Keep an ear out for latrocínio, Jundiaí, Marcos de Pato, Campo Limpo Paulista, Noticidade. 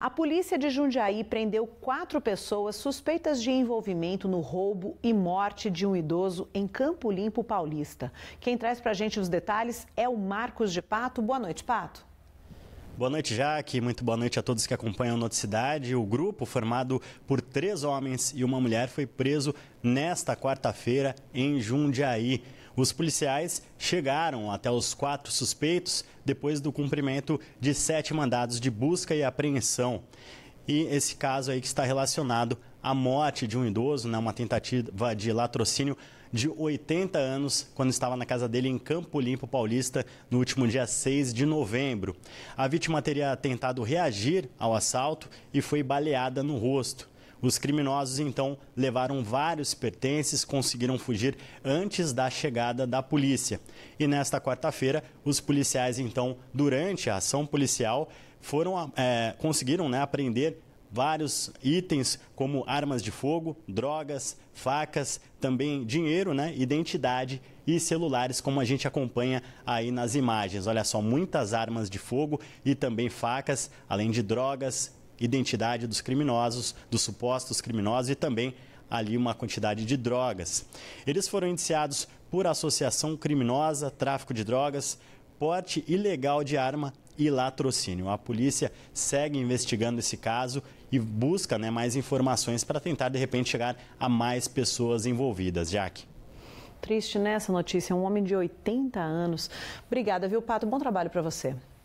A polícia de Jundiaí prendeu 4 pessoas suspeitas de envolvimento no roubo e morte de um idoso em Campo Limpo Paulista. Quem traz pra gente os detalhes é o Marcos de Pato. Boa noite, Pato. Boa noite, Jaque. Muito boa noite a todos que acompanham a Noticidade. O grupo, formado por 3 homens e uma mulher, foi preso nesta quarta-feira em Jundiaí. Os policiais chegaram até os 4 suspeitos depois do cumprimento de 7 mandados de busca e apreensão. E esse caso aí que está relacionado à morte de um idoso, né, uma tentativa de latrocínio de 80 anos, quando estava na casa dele em Campo Limpo Paulista, no último dia 6 de novembro. A vítima teria tentado reagir ao assalto e foi baleada no rosto. Os criminosos, então, levaram vários pertences, conseguiram fugir antes da chegada da polícia. E nesta quarta-feira, os policiais, então, durante a ação policial, conseguiram, né, apreender vários itens como armas de fogo, drogas, facas, também dinheiro, né, identidade e celulares, como a gente acompanha aí nas imagens. Olha só, muitas armas de fogo e também facas, além de drogas, identidade dos criminosos, dos supostos criminosos e também ali uma quantidade de drogas. Eles foram indiciados por associação criminosa, tráfico de drogas, porte ilegal de arma e latrocínio. A polícia segue investigando esse caso e busca, né, mais informações para tentar, de repente, chegar a mais pessoas envolvidas. Jaque. Triste, né, essa notícia? Um homem de 80 anos. Obrigada, viu, Pato? Bom trabalho para você.